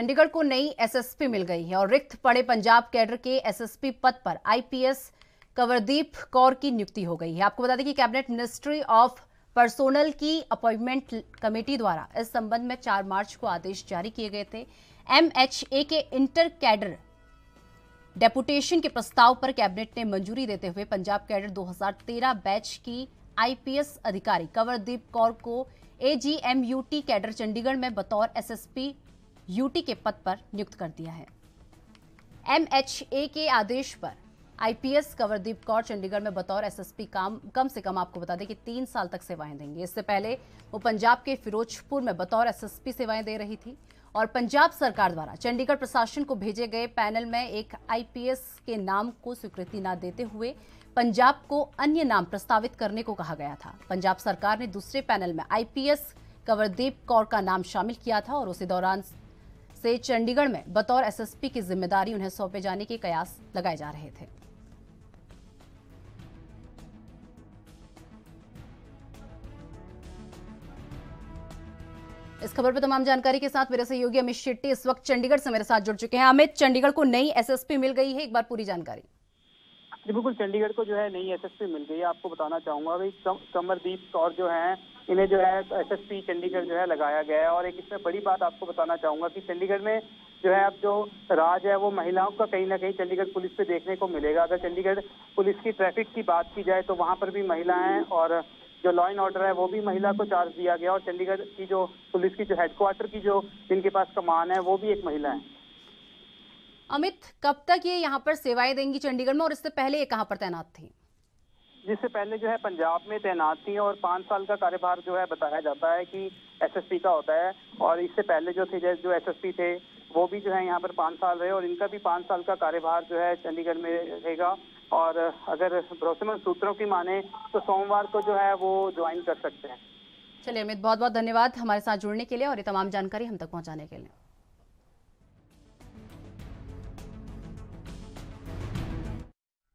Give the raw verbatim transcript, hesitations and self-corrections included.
चंडीगढ़ को नई S S P मिल गई है और रिक्त पड़े पंजाब कैडर के एस एस पी पद पर I P S Kanwardeep Kaur की नियुक्ति हो गई है। आपको बता दें कि कैबिनेट मिनिस्ट्री ऑफ पर्सोनल की अपॉइंटमेंट कमेटी द्वारा इस संबंध में चार मार्च को आदेश जारी किए गए थे। एम एच ए के इंटर कैडर डेपुटेशन के प्रस्ताव पर कैबिनेट ने मंजूरी देते हुए पंजाब कैडर दो हज़ार तेरह बैच की आई पी एस अधिकारी कंवरदीप कौर को A G M U T cadre Chandigarh में बतौर एस एस पी यूटी के पद पर नियुक्त कर दिया है। एम एच ए के आदेश पर I P S Kanwardeep Kaur Chandigarh में बतौर एस एस पी काम कम से कम आपको बता दें कि तीन साल तक सेवाएं देंगे। इससे पहले वो पंजाब के फिरोजपुर में बतौर एस एस पी सेवाएं दे रही थी और पंजाब सरकार द्वारा चंडीगढ़ प्रशासन को भेजे गए पैनल में एक आई पी एस के नाम को स्वीकृति न देते हुए पंजाब को अन्य नाम प्रस्तावित करने को कहा गया था। पंजाब सरकार ने दूसरे पैनल में I P S Kanwardeep Kaur का नाम शामिल किया था और उसी दौरान से चंडीगढ़ में बतौर एस एस पी की जिम्मेदारी उन्हें सौंपे जाने के कयास लगाए जा रहे थे। इस खबर पर तमाम जानकारी के साथ मेरे सहयोगी अमित शेट्टी इस वक्त चंडीगढ़ से मेरे साथ जुड़ चुके हैं। अमित, चंडीगढ़ को नई एस एस पी मिल गई है, एक बार पूरी जानकारी। जी बिल्कुल, चंडीगढ़ को जो है नई एस एस पी मिल गई है। आपको बताना चाहूंगा भाई कंवरदीप कौर जो है इन्हें जो है एस एस पी चंडीगढ़ जो है लगाया गया है और एक इसमें बड़ी बात आपको बताना चाहूंगा कि चंडीगढ़ में जो है अब जो राज है वो महिलाओं का कहीं ना कहीं चंडीगढ़ पुलिस पे देखने को मिलेगा। अगर चंडीगढ़ पुलिस की ट्रैफिक की बात की जाए तो वहाँ पर भी महिलाएं और जो लॉ एंड ऑर्डर है वो भी महिला को चार्ज दिया गया और चंडीगढ़ की जो पुलिस की जो हेडक्वार्टर की जो जिनके पास कमान है वो भी एक महिला है। अमित, कब तक ये यहाँ पर सेवाएं देंगी चंडीगढ़ में और इससे पहले ये कहाँ पर तैनात थी? जिससे पहले जो है पंजाब में तैनात थी और पाँच साल का कार्यभार जो है बताया जाता है कि एस एस पी का होता है और इससे पहले जो थे जो एस एस पी थे वो भी जो है यहाँ पर पाँच साल रहे और इनका भी पाँच साल का कार्यभार जो है चंडीगढ़ में रहेगा और अगर भरोसेमंद सूत्रों की माने तो सोमवार को जो है वो ज्वाइन कर सकते हैं। चलिए अमित, बहुत बहुत धन्यवाद हमारे साथ जुड़ने के लिए और ये तमाम जानकारी हम तक पहुँचाने के लिए।